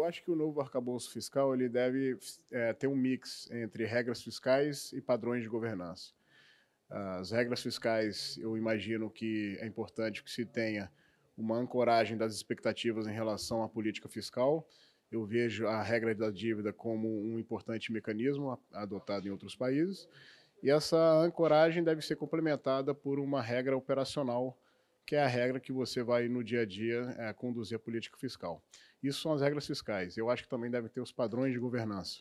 eu acho que o novo arcabouço fiscal ele deve ter um mix entre regras fiscais e padrões de governança. As regras fiscais, eu imagino que é importante que se tenha uma ancoragem das expectativas em relação à política fiscal. Eu vejo a regra da dívida como um importante mecanismo adotado em outros países. E essa ancoragem deve ser complementada por uma regra operacional, que é a regra que você vai, no dia a dia, conduzir a política fiscal. Isso são as regras fiscais. Eu acho que também deve ter os padrões de governança,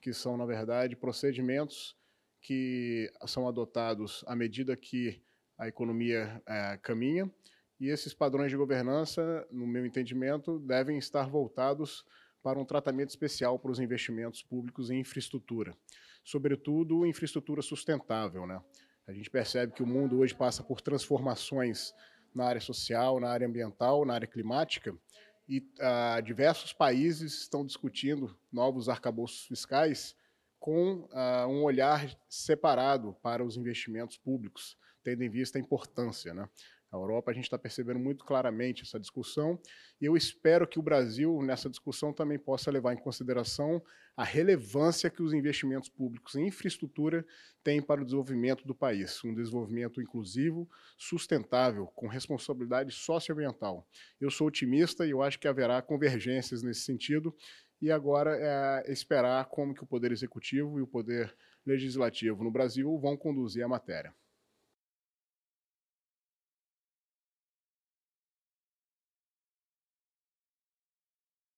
que são, na verdade, procedimentos que são adotados à medida que a economia caminha. E esses padrões de governança, no meu entendimento, devem estar voltados para um tratamento especial para os investimentos públicos em infraestrutura, sobretudo infraestrutura sustentável, né? A gente percebe que o mundo hoje passa por transformações na área social, na área ambiental, na área climática, e diversos países estão discutindo novos arcabouços fiscais com um olhar separado para os investimentos públicos, tendo em vista a importância, né? A Europa, a gente está percebendo muito claramente essa discussão, e eu espero que o Brasil, nessa discussão, também possa levar em consideração a relevância que os investimentos públicos em infraestrutura têm para o desenvolvimento do país, um desenvolvimento inclusivo, sustentável, com responsabilidade socioambiental. Eu sou otimista e eu acho que haverá convergências nesse sentido, e agora é esperar como que o Poder Executivo e o Poder Legislativo no Brasil vão conduzir a matéria.